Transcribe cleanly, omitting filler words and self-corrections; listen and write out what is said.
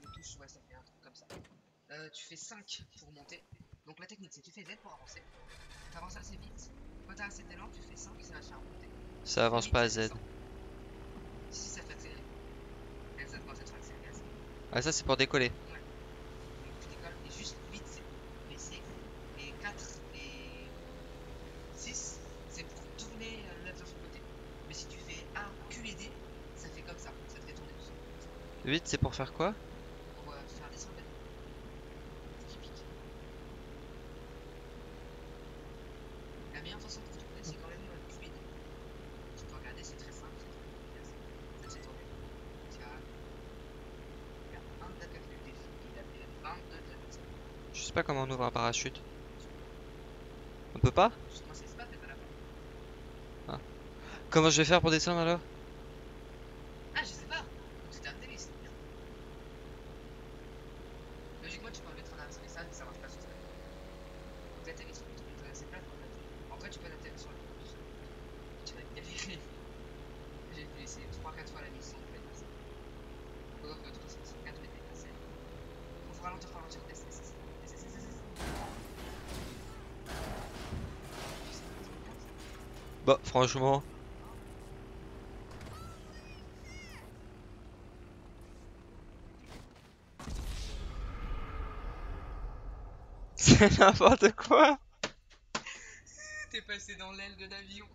c'est les touches, ouais ça fait un truc comme ça. Tu fais 5 pour monter. Donc la technique c'est tu fais Z pour avancer. Tu avances assez vite. Quand tu as assez d'élan, tu fais 5 et ça va te faire monter. Ça avance vite, pas à Z. Si ça te fait accélérer. Z quand ça te fait accélérer. Ah ça c'est pour décoller. Ouais. Donc tu décolles et juste 8 et 4 et 6 c'est pour tourner l'autre sur le côté. Mais si tu fais A, Q et D, ça fait comme ça. Ça te fait tourner tout seul. 8 c'est pour faire quoi? Pour faire descendre. La meilleure façon de tourner, c'est quand même le QBD. Tu peux regarder, c'est très simple, c'est très efficace. Ça s'est tourné. Il y a un de la calcul des filles, il a fait 22 de la personne. Je sais pas comment on ouvre un parachute. On peut pas? Justement, c'est pas, t'es pas là-bas. Ah. Comment je vais faire pour descendre alors? Ah, je sais pas. C'était un délice. Logiquement, tu peux enlever 30 à ça, mais ça marche pas sur ça. Donc, la télé, c'est plate. Après tu peux l'atterrir sur le coup, tu vas galérer. J'ai dû essayer 3-4 fois la mission pour les passer. Pour 3-4 fois les passer. Il faut ralentir, bah franchement... C'est n'importe quoi. T'es passé dans l'aile de l'avion.